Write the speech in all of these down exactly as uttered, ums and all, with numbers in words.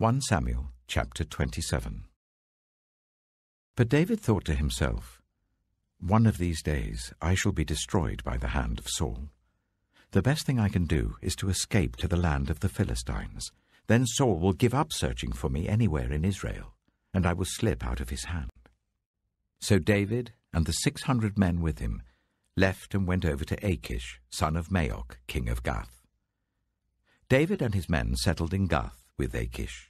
First Samuel chapter twenty-seven. But David thought to himself, "One of these days I shall be destroyed by the hand of Saul. The best thing I can do is to escape to the land of the Philistines. Then Saul will give up searching for me anywhere in Israel, and I will slip out of his hand." So David and the six hundred men with him left and went over to Achish, son of Maoch, king of Gath. David and his men settled in Gath with Achish.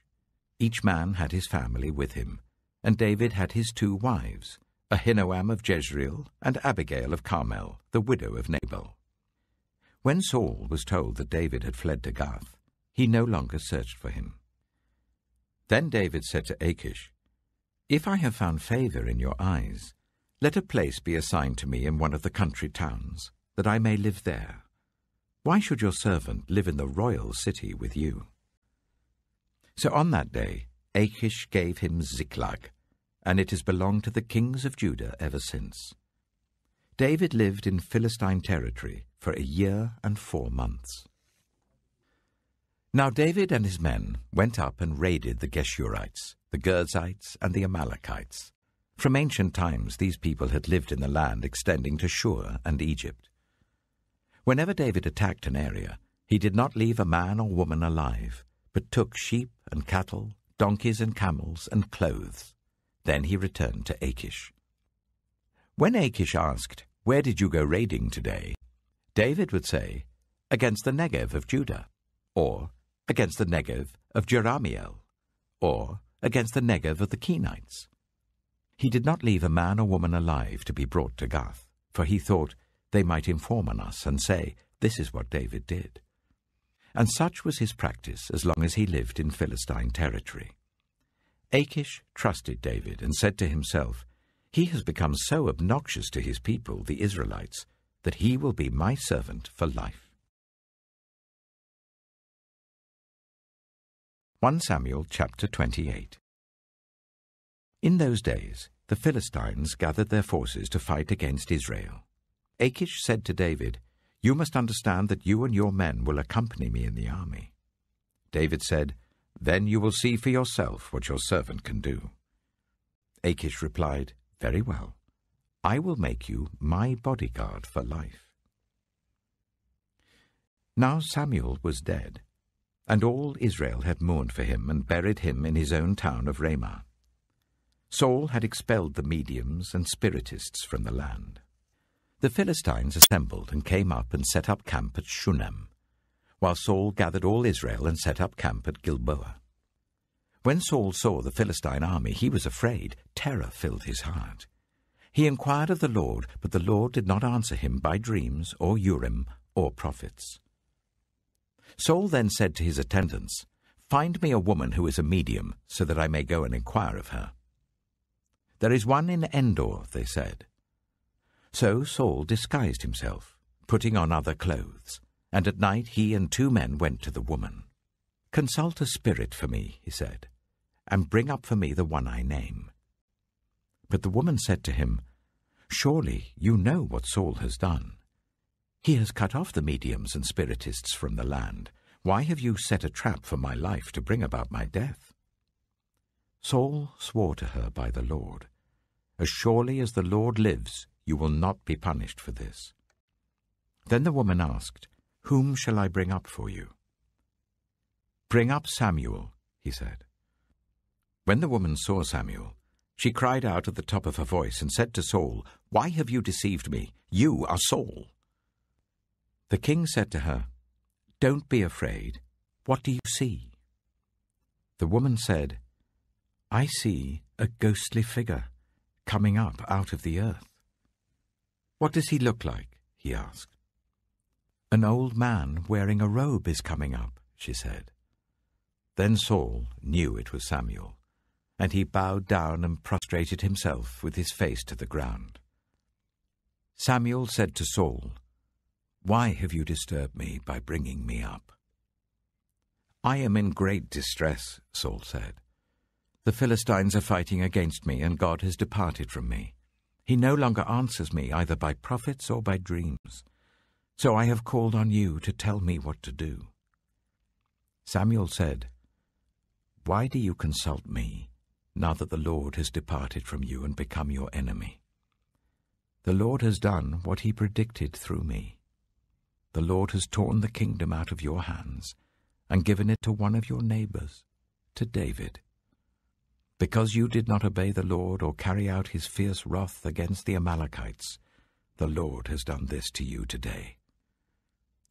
Each man had his family with him, and David had his two wives, Ahinoam of Jezreel and Abigail of Carmel, the widow of Nabal. When Saul was told that David had fled to Gath, he no longer searched for him. Then David said to Achish, "If I have found favor in your eyes, let a place be assigned to me in one of the country towns, that I may live there. Why should your servant live in the royal city with you?" So on that day Achish gave him Ziklag, and it has belonged to the kings of Judah ever since. David lived in Philistine territory for a year and four months. Now David and his men went up and raided the Geshurites, the Gerzites, and the Amalekites. From ancient times these people had lived in the land extending to Shur and Egypt. Whenever David attacked an area, he did not leave a man or woman alive, but took sheep and cattle, donkeys and camels, and clothes. Then he returned to Achish. When Achish asked, "Where did you go raiding today?" David would say, "Against the Negev of Judah," or "Against the Negev of Jeramiel," or "Against the Negev of the Kenites." He did not leave a man or woman alive to be brought to Gath, for he thought, "They might inform on us and say, 'This is what David did.'" And such was his practice as long as he lived in Philistine territory. Achish trusted David and said to himself, "He has become so obnoxious to his people, the Israelites, that he will be my servant for life." First Samuel chapter twenty-eight. In those days the Philistines gathered their forces to fight against Israel. Achish said to David, "You must understand that you and your men will accompany me in the army." David said, "Then you will see for yourself what your servant can do." Achish replied, "Very well. I will make you my bodyguard for life." Now Samuel was dead, and all Israel had mourned for him and buried him in his own town of Ramah. Saul had expelled the mediums and spiritists from the land. The Philistines assembled and came up and set up camp at Shunem, while Saul gathered all Israel and set up camp at Gilboa. When Saul saw the Philistine army, he was afraid. Terror filled his heart. He inquired of the Lord, but the Lord did not answer him by dreams or Urim or prophets. Saul then said to his attendants, "Find me a woman who is a medium, so that I may go and inquire of her." "There is one in Endor," they said. So Saul disguised himself, putting on other clothes, and at night he and two men went to the woman. "Consult a spirit for me," he said, "and bring up for me the one I name." But the woman said to him, "Surely you know what Saul has done. He has cut off the mediums and spiritists from the land. Why have you set a trap for my life to bring about my death?" Saul swore to her by the Lord, "As surely as the Lord lives, you will not be punished for this." Then the woman asked, "Whom shall I bring up for you?" "Bring up Samuel," he said. When the woman saw Samuel, she cried out at the top of her voice and said to Saul, "Why have you deceived me? You are Saul." The king said to her, "Don't be afraid. What do you see?" The woman said, "I see a ghostly figure coming up out of the earth." "What does he look like?" he asked. "An old man wearing a robe is coming up," she said. Then Saul knew it was Samuel, and he bowed down and prostrated himself with his face to the ground. Samuel said to Saul, "Why have you disturbed me by bringing me up?" "I am in great distress," Saul said. "The Philistines are fighting against me, and God has departed from me. He no longer answers me either by prophets or by dreams. So I have called on you to tell me what to do." Samuel said, Why do you consult me, now that the Lord has departed from you and become your enemy? The Lord has done what he predicted through me. The Lord has torn the kingdom out of your hands and given it to one of your neighbors, to David. Because you did not obey the Lord or carry out his fierce wrath against the Amalekites, the Lord has done this to you today.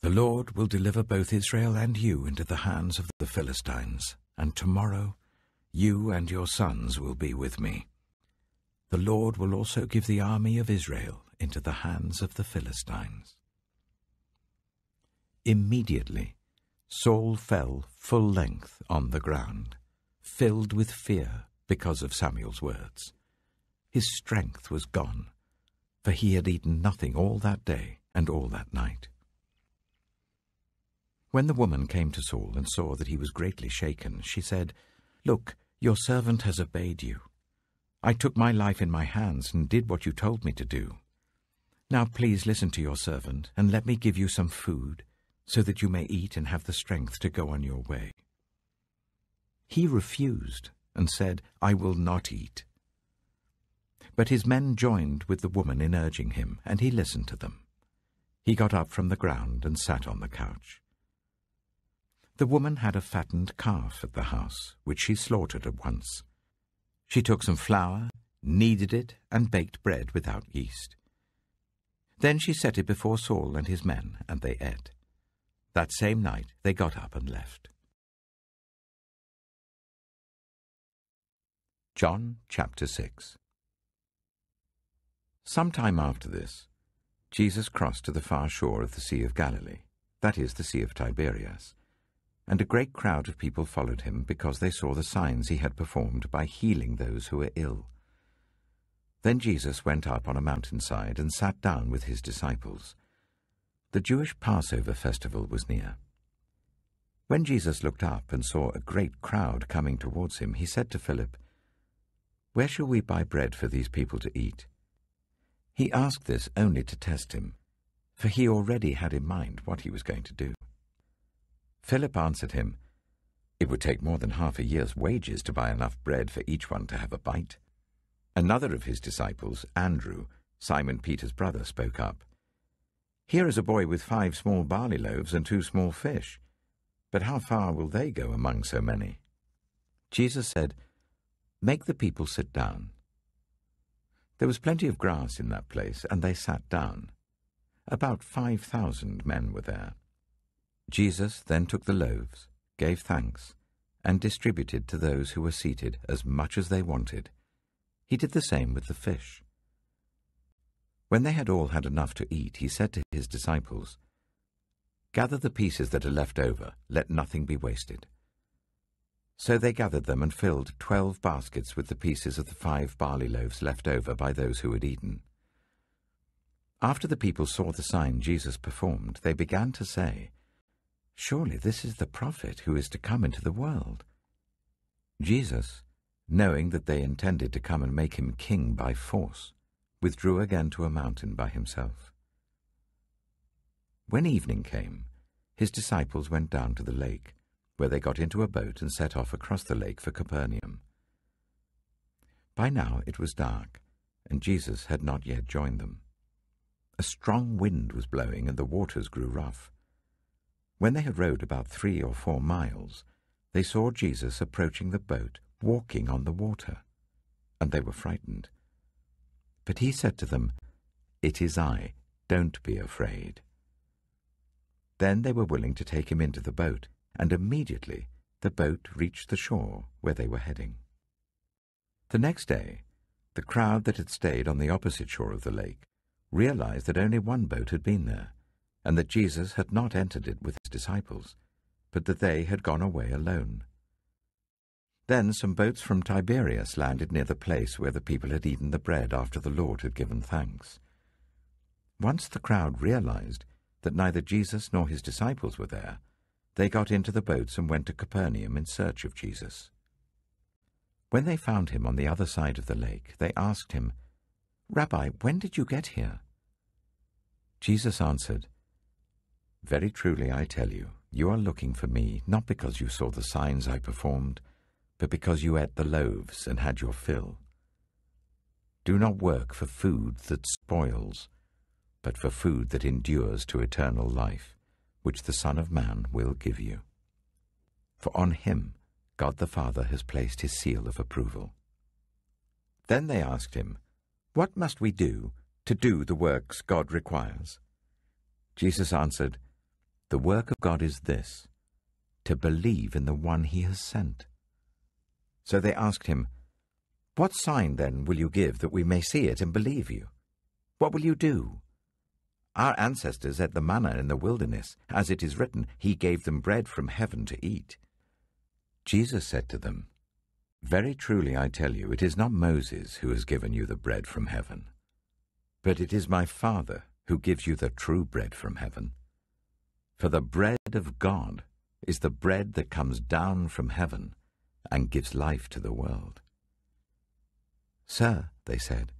The Lord will deliver both Israel and you into the hands of the Philistines, and tomorrow you and your sons will be with me. The Lord will also give the army of Israel into the hands of the Philistines. Immediately Saul fell full length on the ground, filled with fear because of Samuel's words. His strength was gone, for he had eaten nothing all that day and all that night. When the woman came to Saul and saw that he was greatly shaken, she said, "Look, your servant has obeyed you. I took my life in my hands and did what you told me to do. Now please listen to your servant and let me give you some food, so that you may eat and have the strength to go on your way." He refused and said, "I will not eat." But his men joined with the woman in urging him, and he listened to them. He got up from the ground and sat on the couch. The woman had a fattened calf at the house, which she slaughtered at once. She took some flour, kneaded it, and baked bread without yeast. Then she set it before Saul and his men, and they ate. That same night they got up and left. John chapter six. Sometime after this, Jesus crossed to the far shore of the Sea of Galilee, that is, the Sea of Tiberias, and a great crowd of people followed him because they saw the signs he had performed by healing those who were ill. Then Jesus went up on a mountainside and sat down with his disciples. The Jewish Passover festival was near. When Jesus looked up and saw a great crowd coming towards him, he said to Philip, "Where shall we buy bread for these people to eat?" He asked this only to test him, for he already had in mind what he was going to do. Philip answered him, "It would take more than half a year's wages to buy enough bread for each one to have a bite." Another of his disciples, Andrew, Simon Peter's brother, spoke up. "Here is a boy with five small barley loaves and two small fish, but how far will they go among so many?" Jesus said, "Make the people sit down." There was plenty of grass in that place, and they sat down. About five thousand men were there. Jesus then took the loaves, gave thanks, and distributed to those who were seated as much as they wanted. He did the same with the fish. When they had all had enough to eat, he said to his disciples, "Gather the pieces that are left over, let nothing be wasted." So they gathered them and filled twelve baskets with the pieces of the five barley loaves left over by those who had eaten. After the people saw the sign Jesus performed, they began to say, "Surely this is the prophet who is to come into the world." Jesus, knowing that they intended to come and make him king by force, withdrew again to a mountain by himself. When evening came, his disciples went down to the lake, where they got into a boat and set off across the lake for Capernaum. By now it was dark, and Jesus had not yet joined them. A strong wind was blowing, and the waters grew rough. When they had rowed about three or four miles, they saw Jesus approaching the boat, walking on the water, and they were frightened. But he said to them, "It is I, don't be afraid." Then they were willing to take him into the boat, and immediately the boat reached the shore where they were heading. The next day, the crowd that had stayed on the opposite shore of the lake realized that only one boat had been there, and that Jesus had not entered it with his disciples, but that they had gone away alone. Then some boats from Tiberias landed near the place where the people had eaten the bread after the Lord had given thanks. Once the crowd realized that neither Jesus nor his disciples were there, they got into the boats and went to Capernaum in search of Jesus. When they found him on the other side of the lake, they asked him, "Rabbi, when did you get here?" Jesus answered, "Very truly I tell you, you are looking for me, not because you saw the signs I performed, but because you ate the loaves and had your fill. Do not work for food that spoils, but for food that endures to eternal life, which the Son of Man will give you. For on him God the Father has placed his seal of approval. Then they asked him, What must we do to do the works God requires? Jesus answered, The work of God is this, to believe in the one he has sent. So they asked him, What sign then will you give that we may see it and believe you? What will you do? Our ancestors ate the manna in the wilderness. As it is written, he gave them bread from heaven to eat. Jesus said to them, Very truly I tell you, it is not Moses who has given you the bread from heaven, but it is my Father who gives you the true bread from heaven. For the bread of God is the bread that comes down from heaven and gives life to the world. Sir, they said,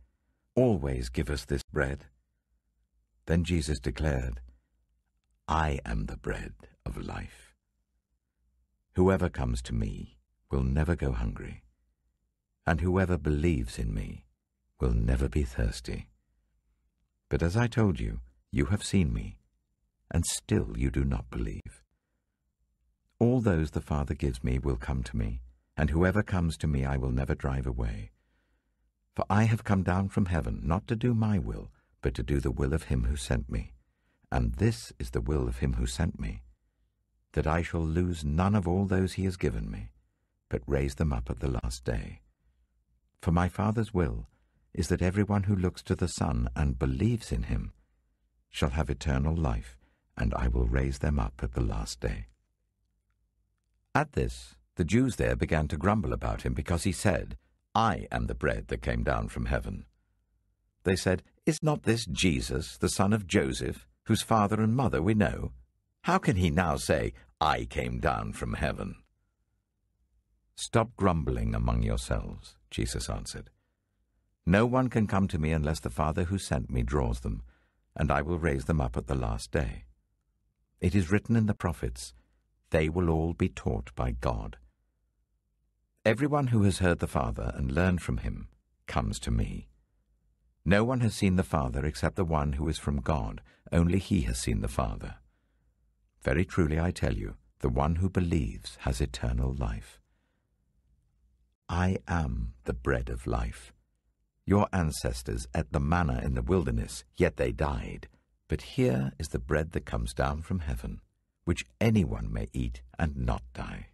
always give us this bread. Then Jesus declared, I am the bread of life. Whoever comes to me will never go hungry, and whoever believes in me will never be thirsty. But as I told you, you have seen me, and still you do not believe. All those the Father gives me will come to me, and whoever comes to me I will never drive away. For I have come down from heaven not to do my will, but to do the will of him who sent me. And this is the will of him who sent me, that I shall lose none of all those he has given me, but raise them up at the last day. For my Father's will is that everyone who looks to the Son and believes in him shall have eternal life, and I will raise them up at the last day. At this, the Jews there began to grumble about him, because he said, I am the bread that came down from heaven. They said, Is not this Jesus, the son of Joseph, whose father and mother we know? How can he now say, I came down from heaven? Stop grumbling among yourselves, Jesus answered. No one can come to me unless the Father who sent me draws them, and I will raise them up at the last day. It is written in the prophets, they will all be taught by God. Everyone who has heard the Father and learned from him comes to me. No one has seen the Father except the one who is from God. Only he has seen the Father. Very truly I tell you, the one who believes has eternal life. I am the bread of life. Your ancestors ate the manna in the wilderness, yet they died. But here is the bread that comes down from heaven, which anyone may eat and not die.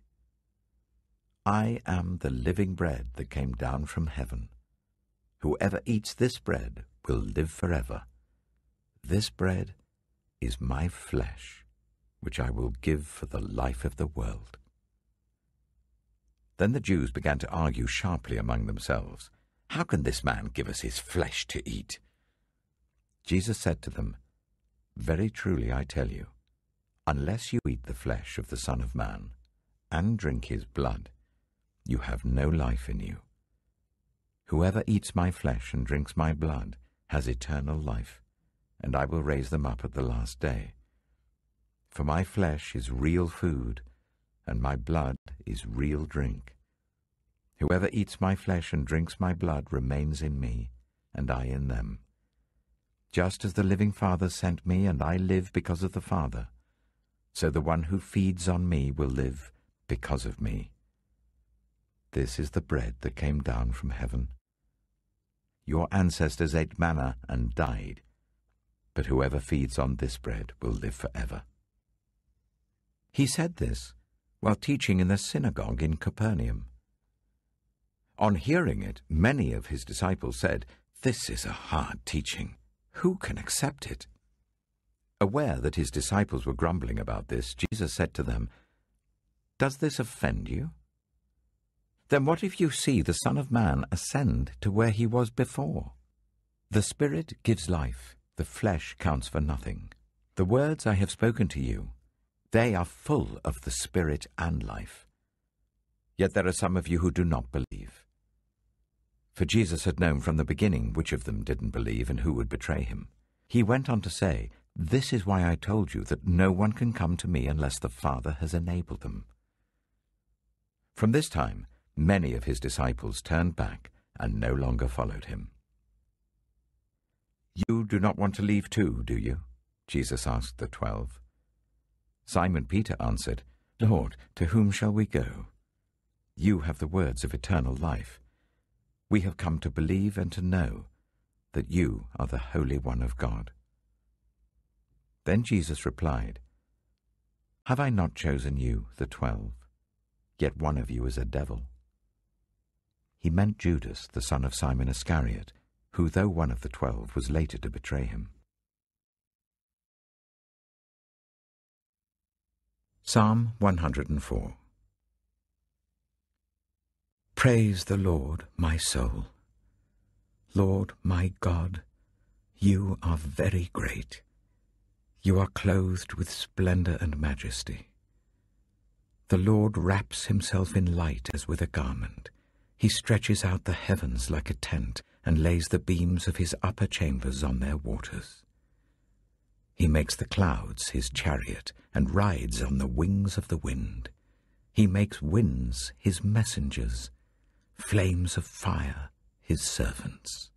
I am the living bread that came down from heaven. Whoever eats this bread will live forever. This bread is my flesh, which I will give for the life of the world. Then the Jews began to argue sharply among themselves. How can this man give us his flesh to eat? Jesus said to them, Very truly I tell you, unless you eat the flesh of the Son of Man and drink his blood, you have no life in you. Whoever eats my flesh and drinks my blood has eternal life, and I will raise them up at the last day. For my flesh is real food, and my blood is real drink. Whoever eats my flesh and drinks my blood remains in me, and I in them. Just as the living Father sent me, and I live because of the Father, so the one who feeds on me will live because of me. This is the bread that came down from heaven. Your ancestors ate manna and died, but whoever feeds on this bread will live forever. He said this while teaching in the synagogue in Capernaum. On hearing it, many of his disciples said, This is a hard teaching. Who can accept it? Aware that his disciples were grumbling about this, Jesus said to them, Does this offend you? Then what if you see the Son of Man ascend to where he was before? The Spirit gives life, the flesh counts for nothing. The words I have spoken to you, they are full of the Spirit and life. Yet there are some of you who do not believe. For Jesus had known from the beginning which of them didn't believe and who would betray him. He went on to say, This is why I told you that no one can come to me unless the Father has enabled them. From this time, many of his disciples turned back and no longer followed him. "You do not want to leave too, do you?" Jesus asked the twelve. Simon Peter answered, "Lord, to whom shall we go? You have the words of eternal life. We have come to believe and to know that you are the Holy One of God." Then Jesus replied, "Have I not chosen you, the twelve? Yet one of you is a devil." He meant Judas, the son of Simon Iscariot, who, though one of the twelve, was later to betray him. Psalm one hundred and four. Praise the Lord, my soul. Lord, my God, you are very great. You are clothed with splendor and majesty. The Lord wraps himself in light as with a garment. He stretches out the heavens like a tent and lays the beams of his upper chambers on their waters. He makes the clouds his chariot and rides on the wings of the wind. He makes winds his messengers, flames of fire his servants.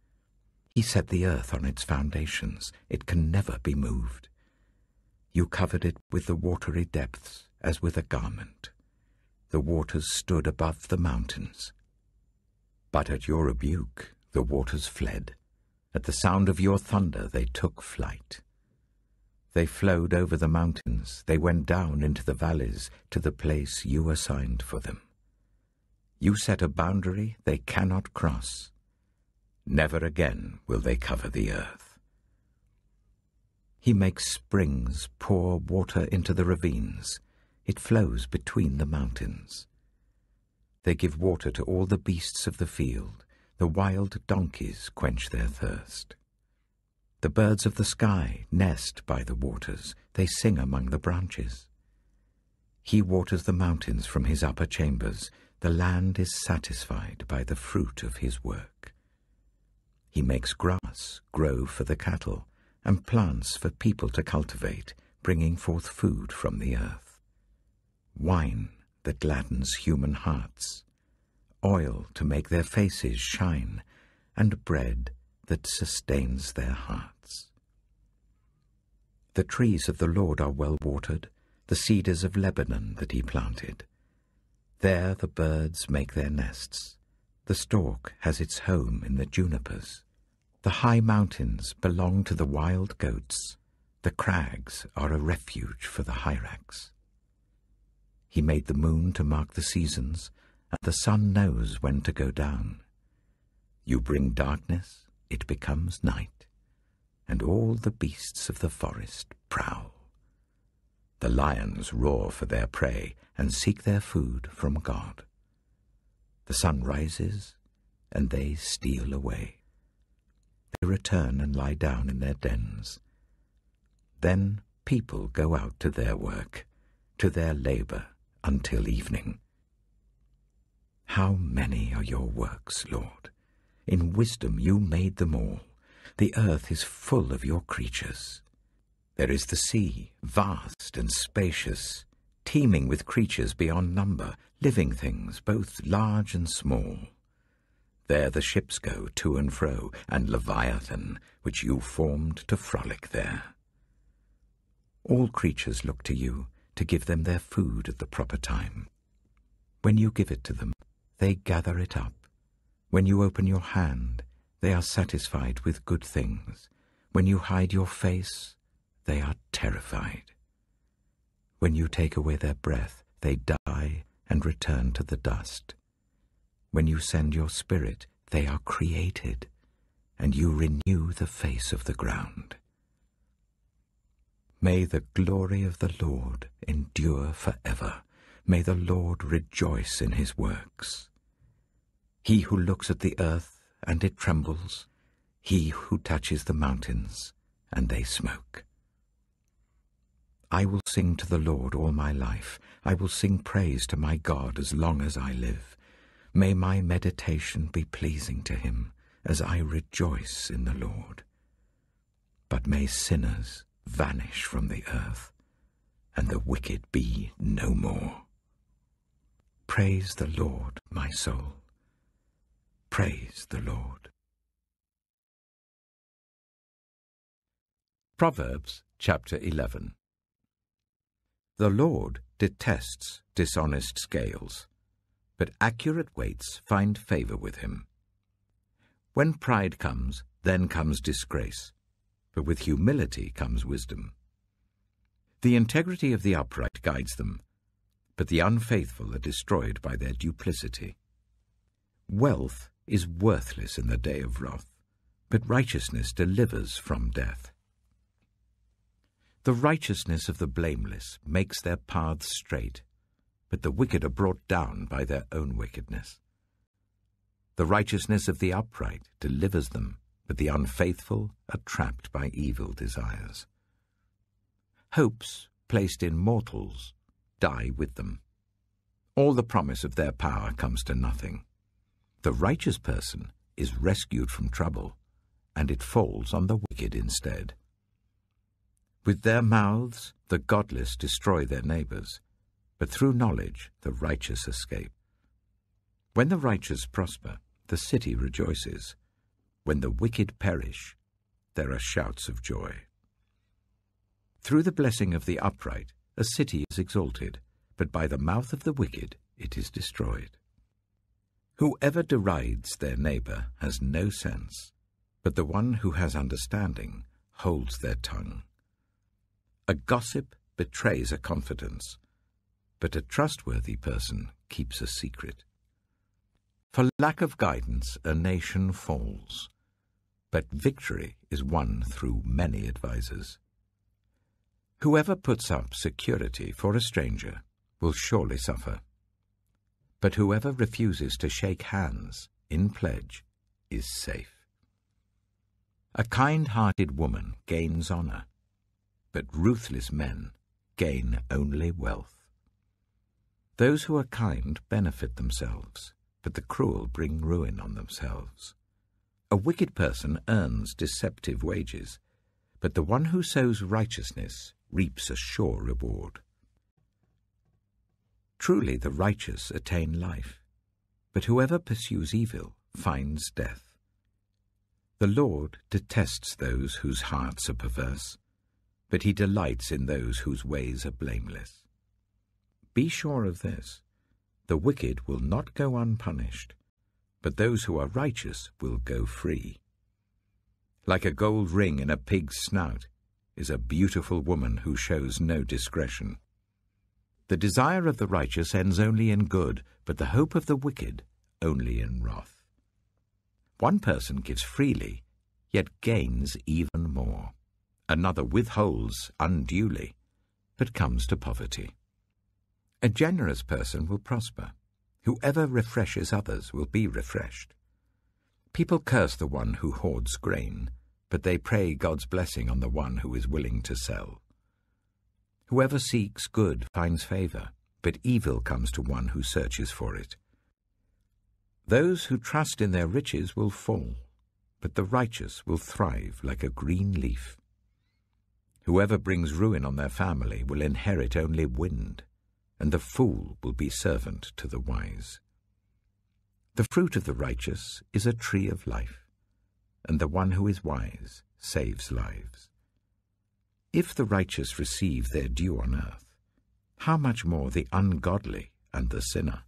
He set the earth on its foundations. It can never be moved. You covered it with the watery depths as with a garment. The waters stood above the mountains. But at your rebuke the waters fled. At the sound of your thunder they took flight. They flowed over the mountains. They went down into the valleys to the place you assigned for them. You set a boundary they cannot cross. Never again will they cover the earth. He makes springs pour water into the ravines. It flows between the mountains. They give water to all the beasts of the field. The wild donkeys quench their thirst. The birds of the sky nest by the waters. They sing among the branches. He waters the mountains from his upper chambers. The land is satisfied by the fruit of his work. He makes grass grow for the cattle and plants for people to cultivate, bringing forth food from the earth. Wine that gladdens human hearts, oil to make their faces shine, and bread that sustains their hearts. The trees of the Lord are well watered, the cedars of Lebanon that he planted. There the birds make their nests. The stork has its home in the junipers. The high mountains belong to the wild goats. The crags are a refuge for the hyrax. He made the moon to mark the seasons, and the sun knows when to go down. You bring darkness, it becomes night, and all the beasts of the forest prowl. The lions roar for their prey and seek their food from God. The sun rises, and they steal away. They return and lie down in their dens. Then people go out to their work, to their labor until evening. How many are your works, Lord? In wisdom you made them all. The earth is full of your creatures. There is the sea, vast and spacious, teeming with creatures beyond number, living things both large and small. There the ships go to and fro, and Leviathan, which you formed to frolic there. All creatures look to you to give them their food at the proper time. When you give it to them, they gather it up. When you open your hand, they are satisfied with good things. When you hide your face, they are terrified. When you take away their breath, they die and return to the dust. When you send your spirit, they are created, and you renew the face of the ground. May the glory of the Lord endure forever. May the Lord rejoice in his works. He who looks at the earth, and it trembles. He who touches the mountains, and they smoke. I will sing to the Lord all my life. I will sing praise to my God as long as I live. May my meditation be pleasing to him, as I rejoice in the Lord. But may sinners vanish from the earth, and the wicked be no more. Praise the Lord, my soul. Praise the Lord. Proverbs chapter eleven. The Lord detests dishonest scales, but accurate weights find favor with him. When pride comes, then comes disgrace, but with humility comes wisdom. The integrity of the upright guides them, but the unfaithful are destroyed by their duplicity. Wealth is worthless in the day of wrath, but righteousness delivers from death. The righteousness of the blameless makes their paths straight, but the wicked are brought down by their own wickedness. The righteousness of the upright delivers them, but the unfaithful are trapped by evil desires. Hopes placed in mortals die with them. All the promise of their power comes to nothing. The righteous person is rescued from trouble, and it falls on the wicked instead. With their mouths the godless destroy their neighbors, but through knowledge the righteous escape. When the righteous prosper, the city rejoices. When the wicked perish, there are shouts of joy. Through the blessing of the upright, a city is exalted, but by the mouth of the wicked it is destroyed. Whoever derides their neighbor has no sense, but the one who has understanding holds their tongue. A gossip betrays a confidence, but a trustworthy person keeps a secret. For lack of guidance, a nation falls, but victory is won through many advisers. Whoever puts up security for a stranger will surely suffer, but whoever refuses to shake hands in pledge is safe. A kind-hearted woman gains honor, but ruthless men gain only wealth. Those who are kind benefit themselves, but the cruel bring ruin on themselves. A wicked person earns deceptive wages, but the one who sows righteousness reaps a sure reward. Truly the righteous attain life, but whoever pursues evil finds death. The Lord detests those whose hearts are perverse, but he delights in those whose ways are blameless. Be sure of this, the wicked will not go unpunished, but those who are righteous will go free. Like a gold ring in a pig's snout is a beautiful woman who shows no discretion. The desire of the righteous ends only in good, but the hope of the wicked only in wrath. One person gives freely, yet gains even more. Another withholds unduly, but comes to poverty. A generous person will prosper. Whoever refreshes others will be refreshed. People curse the one who hoards grain, but they pray God's blessing on the one who is willing to sell. Whoever seeks good finds favor, but evil comes to one who searches for it. Those who trust in their riches will fall, but the righteous will thrive like a green leaf. Whoever brings ruin on their family will inherit only wind, and the fool will be servant to the wise. The fruit of the righteous is a tree of life, and the one who is wise saves lives. If the righteous receive their due on earth, how much more the ungodly and the sinner?